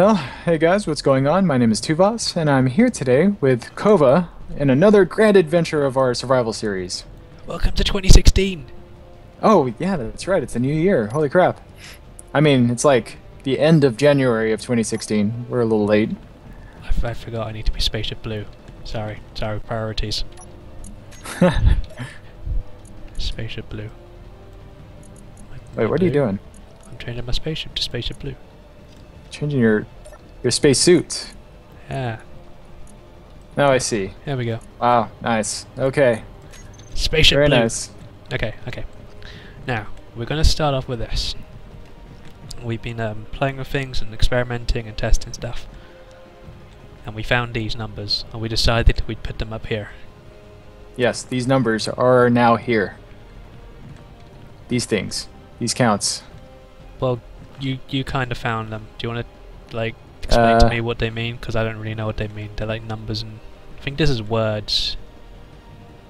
Well, hey guys, what's going on? My name is Tuvas, and I'm here today with Kova in another grand adventure of our survival series. Welcome to 2016! Oh, yeah, that's right, it's a new year. Holy crap. I mean, it's like the end of January of 2016. We're a little late. I forgot I need to be Spaceship Blue. Sorry, priorities. Spaceship Blue. Wait, what are you doing? I'm changing my spaceship to Spaceship Blue. Changing your space suit. Yeah. Now I see. There we go. Wow, nice. Okay. Spaceship Blue. Very nice. Okay. Now, we're going to start off with this. We've been playing with things and experimenting and testing stuff. And we found these numbers, and we decided we'd put them up here. Yes, these numbers are now here. These things. These counts. Well, you kind of found them. Do you want to, like, explain to me what they mean? Because I don't really know what they mean. They're like numbers, and I think this is words.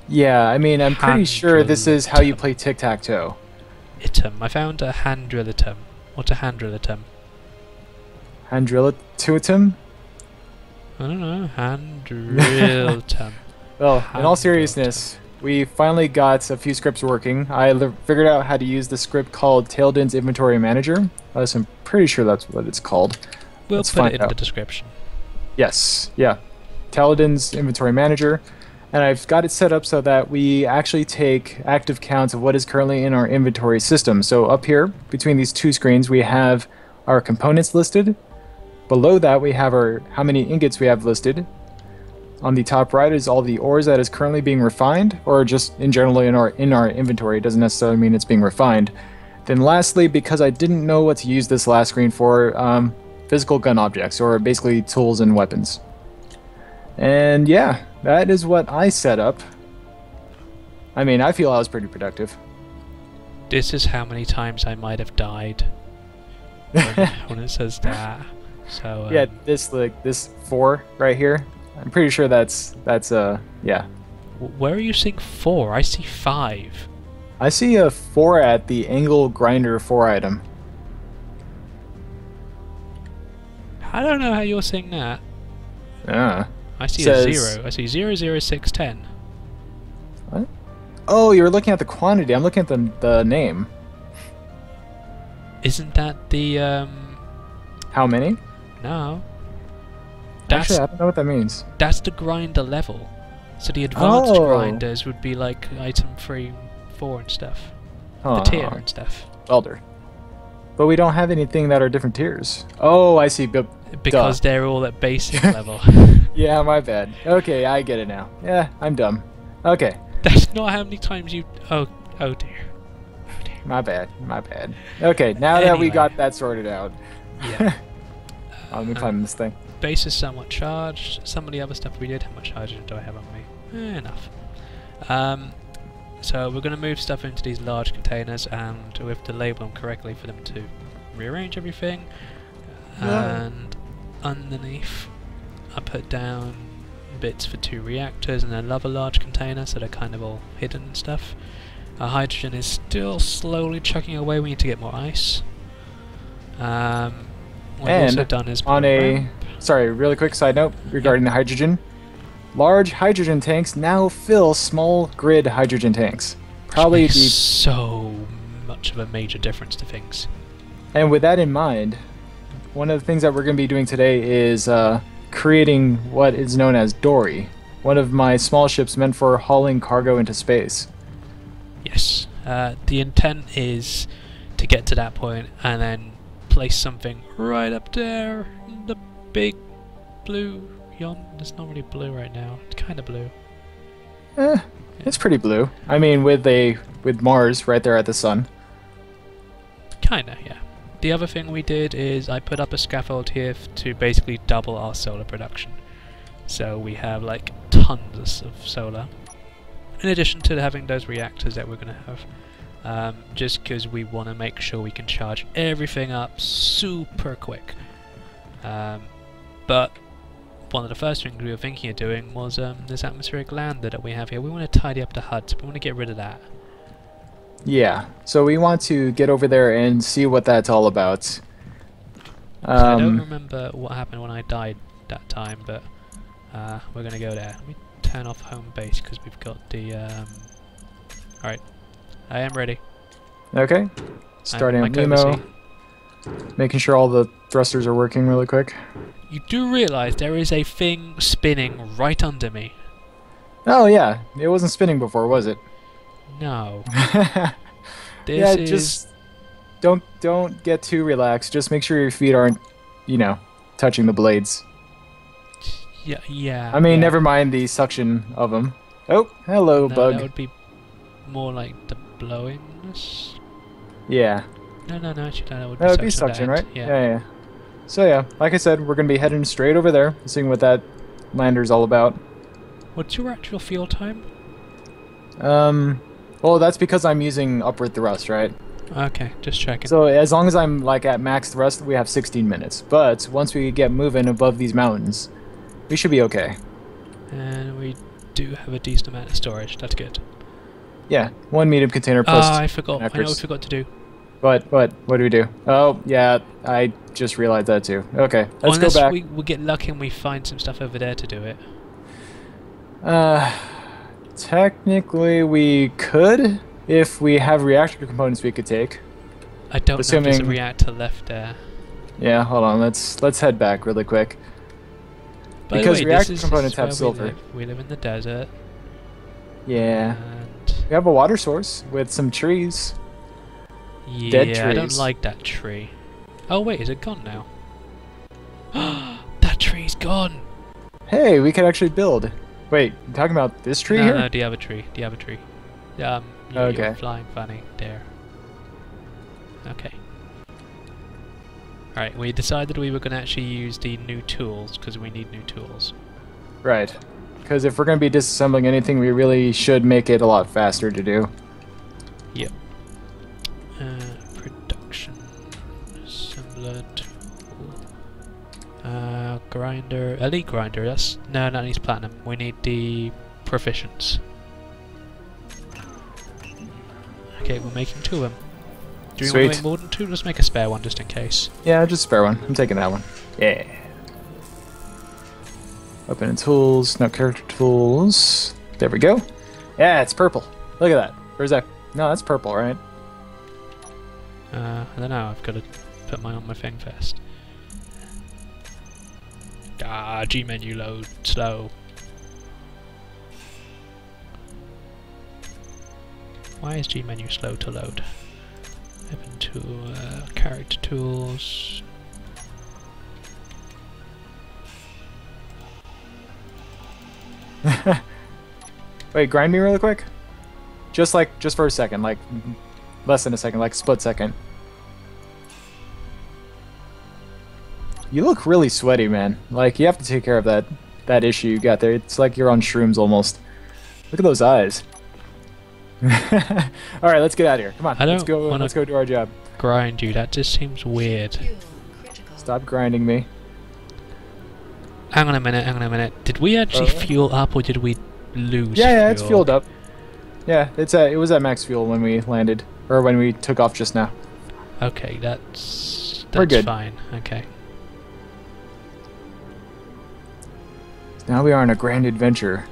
Yeah, I mean, I'm pretty sure this is how you play tic-tac-toe. I found a handrilitum. What's a handrilitum? Handrilitum? I don't know. Handrilitum. Well, in all seriousness, we finally got a few scripts working. I figured out how to use the script called Taildin's Inventory Manager. I'm pretty sure that's what it's called. We'll put it in the description. Yes, yeah. Taildin's Inventory Manager. And I've got it set up so that we actually take active counts of what is currently in our inventory system. So up here, between these two screens, we have our components listed. Below that, we have our how many ingots we have listed. On the top right is all the ores that is currently being refined, or just in general in our inventory. It doesn't necessarily mean it's being refined. Then lastly, because I didn't know what to use this last screen for, physical gun objects, or basically tools and weapons. And yeah, that is what I set up. I mean, I feel I was pretty productive. This is how many times I might have died when it says that. So yeah, this 4 right here. I'm pretty sure that's yeah. Where are you seeing 4? I see 5. I see a 4 at the angle grinder 4 item. I don't know how you're seeing that. I see a 0. I see 00610. What? Oh, you were looking at the quantity. I'm looking at the name. Isn't that the how many? No. Actually, I don't know what that means. That's the grinder level. So the advanced grinders would be like item 3, 4 and stuff. The tier and stuff. Elder. But we don't have anything that are different tiers. Oh, I see. Because they're all at basic level. Yeah, my bad. Okay, I get it now. Yeah, I'm dumb. Okay. That's not how many times you... Oh dear. Oh dear. My bad. Okay, now anyway. That we got that sorted out. Yeah. Let me climb this thing. Base is somewhat charged. Some of the other stuff we did. How much hydrogen do I have on me? Enough. So we're going to move stuff into these large containers, and we have to label them correctly for them to rearrange everything. Yeah. And underneath, I put down bits for 2 reactors and another large container, so they're kind of all hidden and stuff. Our hydrogen is still slowly chucking away. We need to get more ice. What I've also done is on a... Sorry, really quick side note regarding the hydrogen. Large hydrogen tanks now fill small grid hydrogen tanks. Probably makes so much of a major difference to things. And with that in mind, one of the things that we're going to be doing today is creating what is known as Dory, one of my small ships meant for hauling cargo into space. Yes. The intent is to get to that point and then place something right up there. Big blue yon. It's not really blue right now. It's kind of blue. Yeah. It's pretty blue. I mean, with Mars right there at the sun. Kinda, yeah. The other thing we did is I put up a scaffold here to basically double our solar production. So we have like tons of solar. In addition to having those reactors that we're gonna have, just because we want to make sure we can charge everything up super quick. But one of the first things we were thinking of doing was this atmospheric lander that we have here. We want to tidy up the HUD, so we want to get rid of that. Yeah, so we want to get over there and see what that's all about. I don't remember what happened when I died that time, but we're going to go there. Let me turn off home base because we've got the... Alright, I am ready. Okay, starting up Nemo, making sure all the thrusters are working really quick. You do realise there is a thing spinning right under me. Oh yeah, it wasn't spinning before, was it? No. Yeah, just don't get too relaxed. Just make sure your feet aren't, you know, touching the blades. Yeah, yeah. I mean, never mind the suction of them. Oh, hello, no, bug. That would be more like the blowingness. Yeah. No, actually, that would be suction. That would be suction, right? Yeah. Yeah. So yeah, like I said, we're gonna be heading straight over there, seeing what that lander's all about. What's your actual fuel time? Well, that's because I'm using upward thrust, right? Okay, just checking. So as long as I'm like at max thrust, we have 16 minutes. But once we get moving above these mountains, we should be okay. And we do have a decent amount of storage. That's good. Yeah, 1 medium container plus. I forgot. I know I forgot to do. What do we do? Oh, yeah, I just realized that too. Okay, let's go back. Unless we get lucky and we find some stuff over there to do it. Technically we could, if we have reactor components we could take. I don't know if there's a reactor left there. Yeah, hold on, let's head back really quick. By because the way, reactor components have silver. We live in the desert. Yeah. And we have a water source with some trees. Yeah, dead trees. I don't like that tree. Oh wait, is it gone now? That tree's gone! Hey, we could actually build. Wait, you're talking about this tree here? No, the other tree. The other tree. Okay. You're flying funny there. Okay. Alright, we decided we were going to actually use the new tools, because we need new tools. Right. Because if we're going to be disassembling anything, we really should make it a lot faster to do. Yep. Production. Assembler tool. Grinder, elite grinder. That's no, that needs platinum. We need the proficients. Okay, we're making 2 of them. Do you want to make more than 2? Let's make a spare one just in case. Yeah, just a spare one. I'm taking that one. Yeah. Weapon and tools, no character tools. There we go. Yeah, it's purple. Look at that. Where's that? No, that's purple, right? I don't know. I've got to put mine on my thing first. Ah, G menu load slow. Why is G menu slow to load? Open to character tools. Wait, grind me really quick. Just for a second, like less than a second, like split second. You look really sweaty, man. Like, you have to take care of that issue you got there. It's like you're on shrooms almost. Look at those eyes. Alright, let's get out of here. Come on, let's go do our job. Grind you, that just seems weird. Stop grinding me. Hang on a minute, hang on a minute. Did we actually fuel up or did we lose fuel? Yeah, it's fueled up. Yeah, it was at max fuel when we landed. Or when we took off just now. Okay, we're good. Fine. Okay. Now we are on a grand adventure.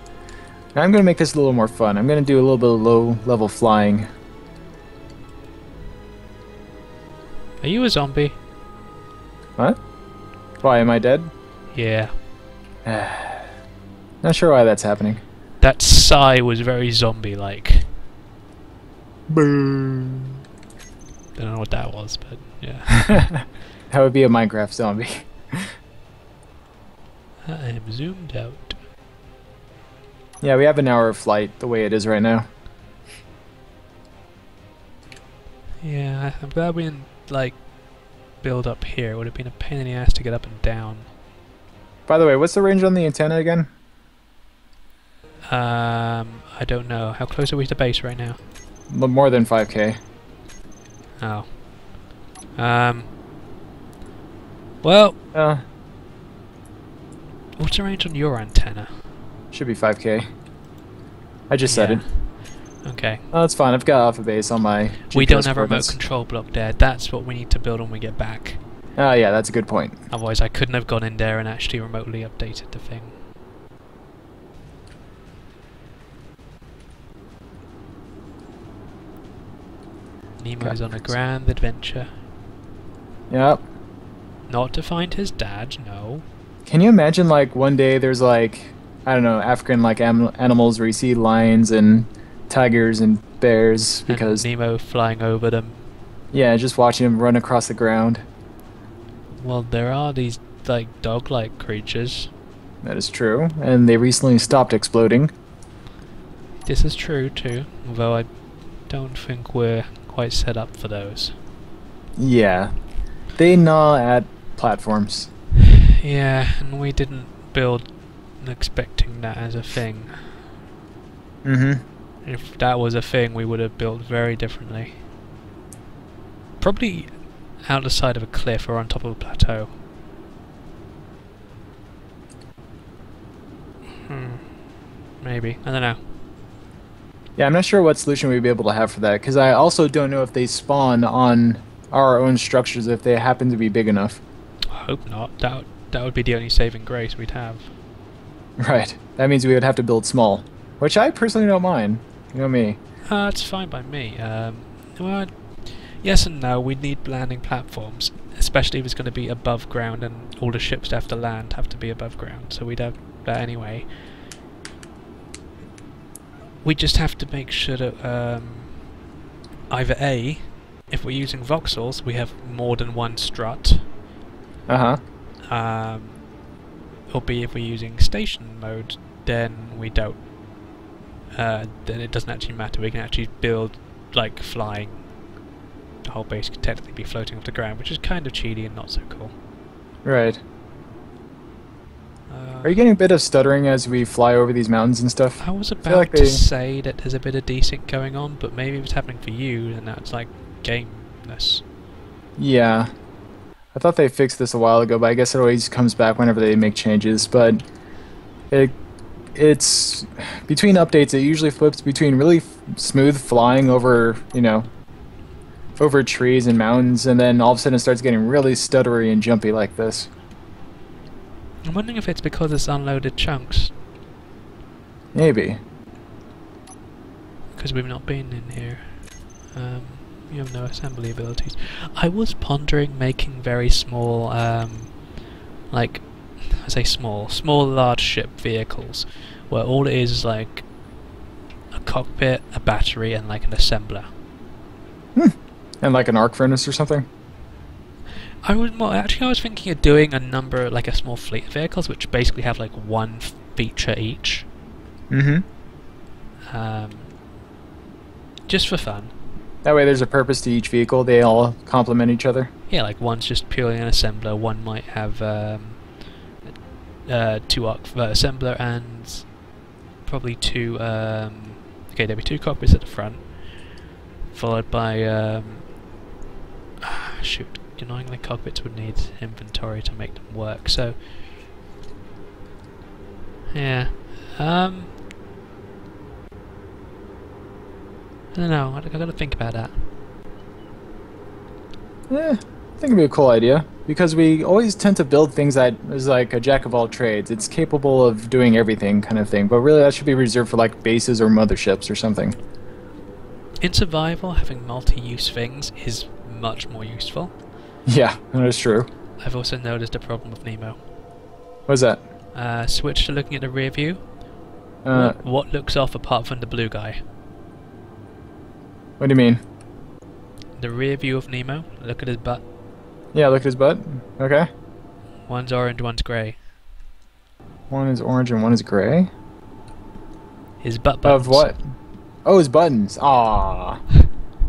Now I'm going to make this a little more fun. I'm going to do a little bit of low-level flying. Are you a zombie? What? Why, am I dead? Yeah. Not sure why that's happening. That sigh was very zombie-like. Boo. I don't know what that was, but yeah. That would be a Minecraft zombie. I am zoomed out. Yeah, we have an hour of flight the way it is right now. Yeah, I'm glad we didn't, like, build up here. It would have been a pain in the ass to get up and down. By the way, what's the range on the antenna again? I don't know. How close are we to base right now? More than 5K. Oh. Well... What's the range on your antenna? Should be 5K. I just said it. Okay. Oh, that's fine. I've got alpha base on my GPS. We don't have a remote control block there. That's what we need to build when we get back. Oh yeah, that's a good point. Otherwise I couldn't have gone in there and actually remotely updated the thing. Nemo's on a grand adventure. Yep. Not to find his dad, no. Can you imagine, like, one day there's, like, I don't know, African, like, animals where you see lions and tigers and bears because... And Nemo flying over them. Yeah, just watching him run across the ground. Well, there are these, like, dog-like creatures. That is true, and they recently stopped exploding. This is true, too, although I don't think we're quite set up for those. Yeah. They gnaw at platforms. Yeah, and we didn't build expecting that as a thing. Mm-hmm. If that was a thing, we would have built very differently. Probably out the side of a cliff or on top of a plateau. Maybe. I don't know. Yeah, I'm not sure what solution we'd be able to have for that, because I also don't know if they spawn on our own structures if they happen to be big enough. I hope not. That would be the only saving grace we'd have. Right. That means we would have to build small, which I personally don't mind. You know me. It's fine by me. Well, yes and no. We need landing platforms, especially if it's going to be above ground, and all the ships that have to land have to be above ground. So we'd have that anyway. We just have to make sure that either A, if we're using voxels, we have more than one strut. Uh-huh. Or B, if we're using station mode, then we don't. Then it doesn't actually matter. We can actually build, like, flying. The whole base could technically be floating off the ground, which is kind of cheaty and not so cool. Right. Are you getting a bit of stuttering as we fly over these mountains and stuff? I was about to say that there's a bit of desync going on, but maybe if it's happening for you, then that's, like, gameness. Yeah. I thought they fixed this a while ago, but I guess it always comes back whenever they make changes. But it's between updates. It usually flips between really smooth flying over, you know, over trees and mountains, and then all of a sudden it starts getting really stuttery and jumpy like this. I'm wondering if it's because it's unloaded chunks. Maybe. Because we've not been in here. You have no assembly abilities. I was pondering making very small, like, I say small large ship vehicles, where all it is like a cockpit, a battery, and like an assembler. And like an arc furnace or something? I was thinking of doing a number, like a small fleet of vehicles, which basically have like one feature each. Mm-hmm. Just for fun. That way there's a purpose to each vehicle, they all complement each other. Yeah, like one's just purely an assembler, one might have two arc assembler and probably two, okay, there'll be two cockpits at the front, followed by, shoot, annoyingly cockpits would need inventory to make them work, so, yeah, I don't know, I've got to think about that. Yeah, I think it'd be a cool idea. Because we always tend to build things that is like a jack of all trades. It's capable of doing everything kind of thing. But really that should be reserved for like bases or motherships or something. In survival, having multi-use things is much more useful. Yeah, that is true. I've also noticed a problem with Nemo. What's that? Switch to looking at the rear view. What looks off apart from the blue guy? What do you mean? The rear view of Nemo. Look at his butt. Yeah, look at his butt. Okay. One's orange, one's grey. One is orange and one is grey? His butt buttons. Of what? Oh, his buttons. Aww.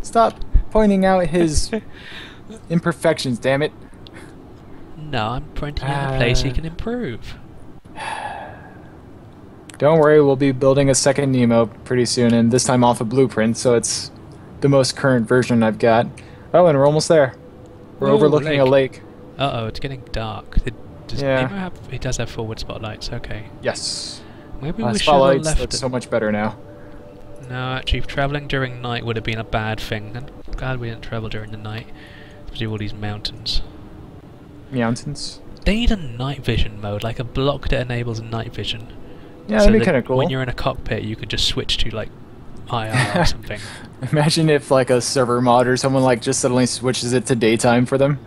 Stop pointing out his imperfections, damn it. No, I'm pointing out a place he can improve. Don't worry, we'll be building a second Nemo pretty soon, and this time off a blueprint, so it's the most current version I've got. Oh, and we're almost there. We're overlooking a lake. Uh-oh, it's getting dark. Does Nemo have... He does have forward spotlights, okay. Yes. Maybe we should have left it. So much better now. No, actually, travelling during night would have been a bad thing. I'm glad we didn't travel during the night. To do all these mountains. mountains. They need a night vision mode, like a block that enables night vision. Yeah, so that'd be kind of cool. When you're in a cockpit, you could just switch to like IR or something. Imagine if like a server mod or someone like just suddenly switches it to daytime for them.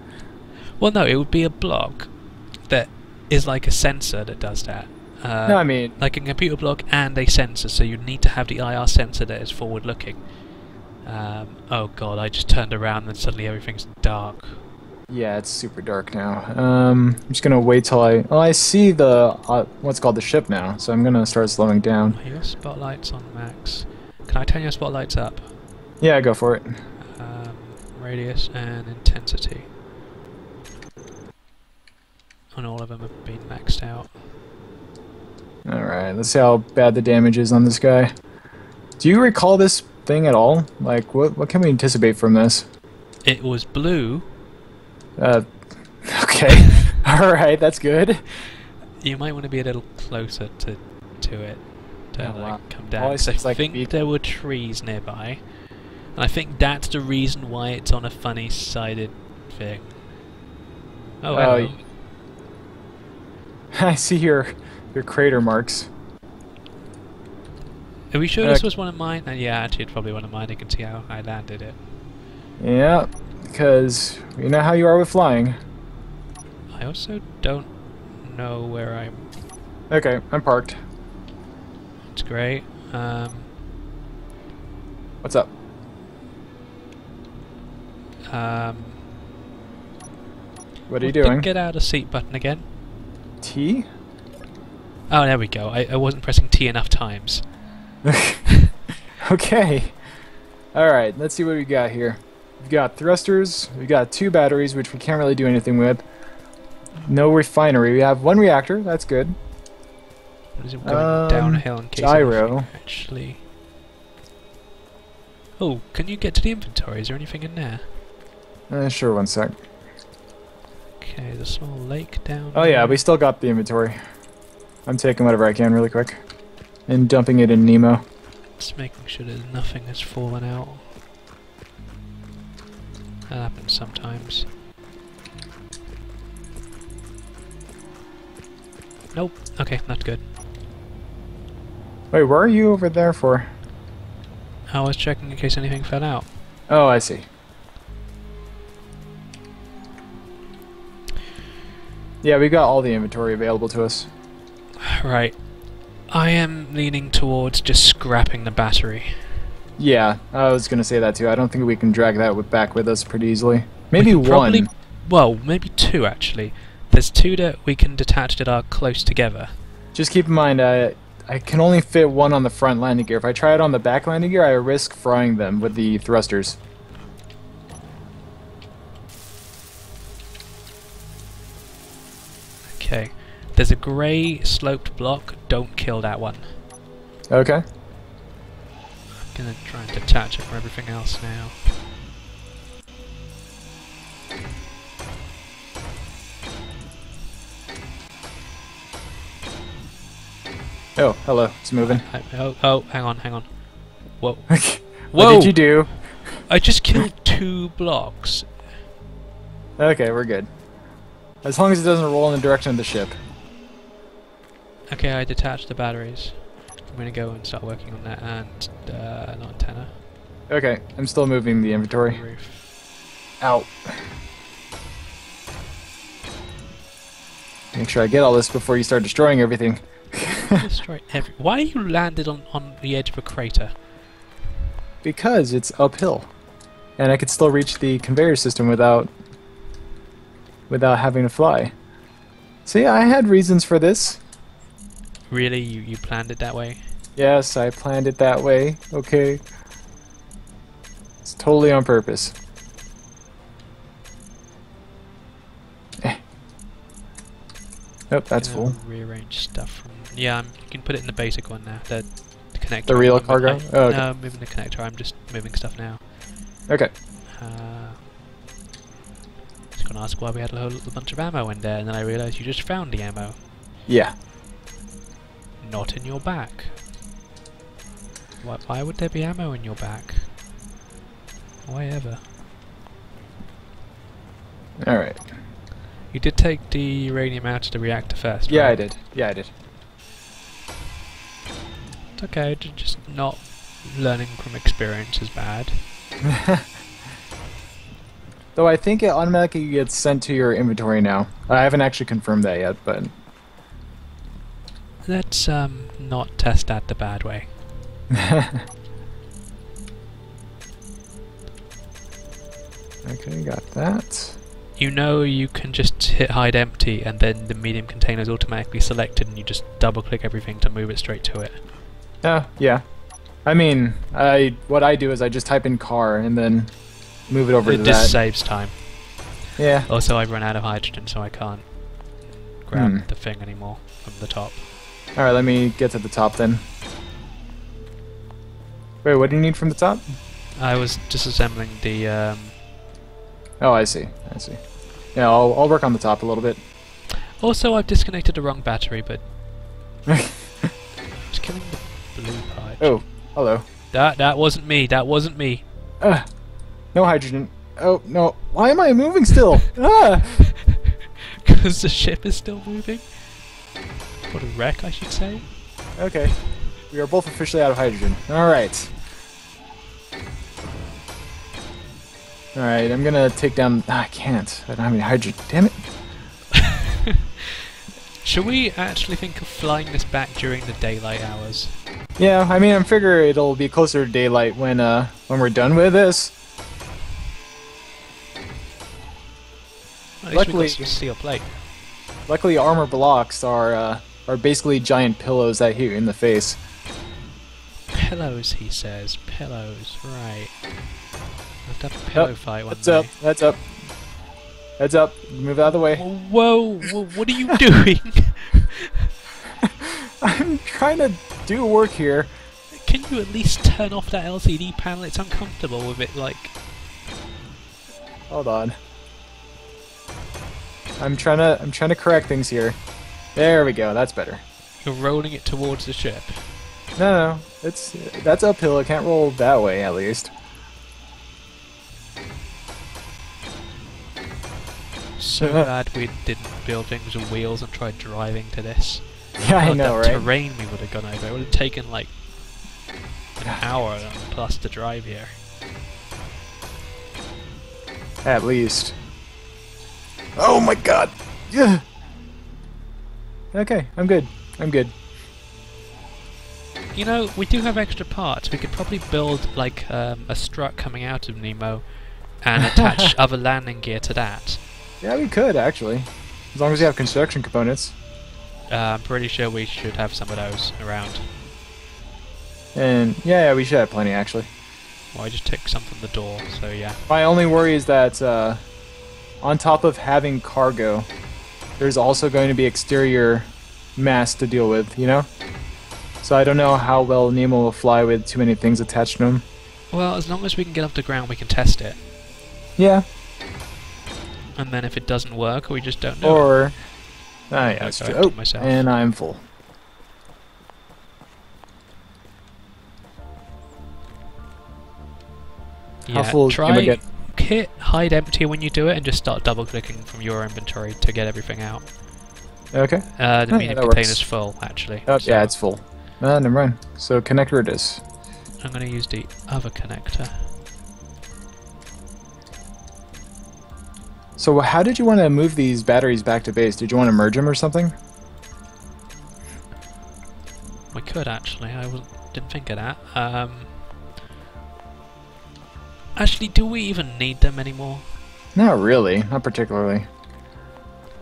Well, no, it would be a block that is like a sensor that does that. No, I mean like a computer block and a sensor, so you need to have the IR sensor that is forward-looking. Oh god, I just turned around and suddenly everything's dark. Yeah, it's super dark now. I'm just gonna wait till I. Oh, I see the what's called the ship now, so I'm gonna start slowing down. Are your spotlights on max? Can I turn your spotlights up? Yeah, go for it. Radius and intensity. And all of them have been maxed out. Alright, let's see how bad the damage is on this guy. Do you recall this thing at all? Like, what can we anticipate from this? It was blue. Okay. Alright, that's good. You might want to be a little closer to it to come down. Always, I think there were trees nearby. And I think that's the reason why it's on a funny-sided thing. Oh, wow. I see your crater marks. Are we sure this was one of mine? Yeah, actually it's probably one of mine. You can see how I landed it. Yeah, because you know how you are with flying. I also don't know where I'm... Okay, I'm parked. That's great. What's up? What are you doing? Get out of seat button again. T? Oh, there we go. I wasn't pressing T enough times. Okay. Alright, let's see what we got here. We've got thrusters, we've got 2 batteries, which we can't really do anything with. No refinery. We have 1 reactor, that's good. What is it going downhill in case gyro. Actually. Oh, can you get to the inventory? Is there anything in there? Sure, one sec. Okay, there's a small lake down there. Oh yeah, we still got the inventory. I'm taking whatever I can really quick. And dumping it in Nemo. Just making sure that nothing has fallen out. That happens sometimes. Nope. Okay, not good. Wait, where are you over there for? I was checking in case anything fell out. Oh, I see. Yeah, we got all the inventory available to us. Right. I am leaning towards just scrapping the battery. Yeah, I was going to say that too. I don't think we can drag that back with us pretty easily. Maybe one. Probably, well, maybe 2 actually. There's 2 that we can detach that are close together. Just keep in mind, I can only fit 1 on the front landing gear. If I try it on the back landing gear, I risk frying them with the thrusters. Okay. There's a grey sloped block. Don't kill that one. Okay. I'm gonna try and detach it from everything else now. Oh, hello. It's moving. Oh, hang on. Whoa. Whoa! What did you do? I just killed 2 blocks. Okay, we're good. As long as it doesn't roll in the direction of the ship. Okay, I detached the batteries. I'm gonna go and start working on that and an antenna. Okay, I'm still moving the inventory. Roof. Ow. Make sure I get all this before you start destroying everything. Destroy every... Why are you landed on the edge of a crater? Because it's uphill. And I could still reach the conveyor system without having to fly. So yeah, I had reasons for this. Really? You planned it that way? Yes, I planned it that way. Okay. It's totally on purpose. Oh, that's full. Rearrange stuff from... Yeah, you can put it in the basic one now. The connector. The real cargo? Oh, okay. No, I'm moving the connector. I'm just moving stuff now. Okay. I was going to ask why we had a whole bunch of ammo in there, and then I realised you just found the ammo. Yeah. Not in your back. Why would there be ammo in your back? Why ever? Alright. You did take the uranium out of the reactor first, right? Yeah, I did. It's okay, just not learning from experience is bad. Though I think it automatically gets sent to your inventory now. I haven't actually confirmed that yet, but... Let's not test that the bad way. Okay, got that. You know you can just hit hide empty and then the medium container is automatically selected and you just double click everything to move it straight to it. Yeah. I mean, what I do is I just type in car and then move it over to that. It just saves time. Yeah. Also, I've run out of hydrogen so I can't grab the thing anymore from the top. Alright, let me get to the top then. Wait, what do you need from the top? I was disassembling the... Oh, I see. Yeah, I'll work on the top a little bit. Also, I've disconnected the wrong battery, but... Just killing the blue pipe. Oh, hello. That wasn't me, no hydrogen. Oh, no. Why am I moving still? Because the ship is still moving. What a wreck, I should say. Okay. We are both officially out of hydrogen. Alright. Alright, I'm gonna take down... I can't. I don't have any hydrogen. Damn it. Should we actually think of flying this back during the daylight hours? Yeah, I mean, I figure it'll be closer to daylight when we're done with this. Well, luckily, steel plate. Luckily, armor blocks are basically giant pillows that hit you in the face. Pillows, he says. Pillows, right. I'll have a pillow fight one day. Heads up. Move out of the way. Whoa, what are you doing? I'm trying to do work here. Can you at least turn off that LCD panel? It's uncomfortable with it, like... Hold on. I'm trying to correct things here. There we go, that's better. You're rolling it towards the ship. No, that's uphill, it can't roll that way at least. So glad we didn't build things with wheels and try driving to this. Yeah, I know, right? The terrain we would have gone over. It would have taken like an hour plus to drive here. At least. Oh my god! Yeah. Okay, I'm good. You know, we do have extra parts. We could probably build like a strut coming out of Nemo and attach other landing gear to that. Yeah, we could, actually. As long as you have construction components. I'm pretty sure we should have some of those around. And, yeah, we should have plenty, actually. Well, I just took some from the door, so yeah. My only worry is that, on top of having cargo, there's also going to be exterior mass to deal with, you know? So I don't know how well Nemo will fly with too many things attached to him. Well, as long as we can get off the ground, we can test it. Yeah. And then if it doesn't work, we just don't know. Or, yeah, that's true. Oh, and I'm full. Yeah, how full am I getting? Hit hide empty when you do it, and just start double clicking from your inventory to get everything out. Okay. The medium container's full, actually. Oh, so. Yeah, it's full. Never mind. So connector it is. I'm going to use the other connector. So how did you want to move these batteries back to base? Did you want to merge them or something? We could, actually. I didn't think of that. Actually, do we even need them anymore? Not really. Not particularly.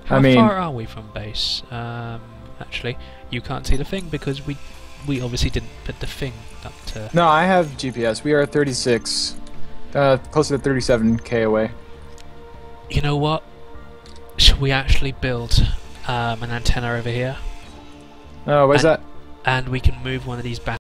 How far are we from base? Actually, you can't see the thing because we obviously didn't put the thing up to... No, I have GPS. We are 36. Closer to 37k away. You know what? Should we actually build an antenna over here? Oh, where's that? And we can move one of these back.